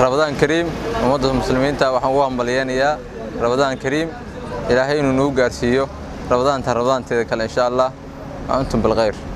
رمضان كريم ومدد المسلمين تا وحوام بليانيا رمضان كريم إلى هين نوجات فيه رمضان ترمضان تذكر إن شاء الله وأنتم بالغير.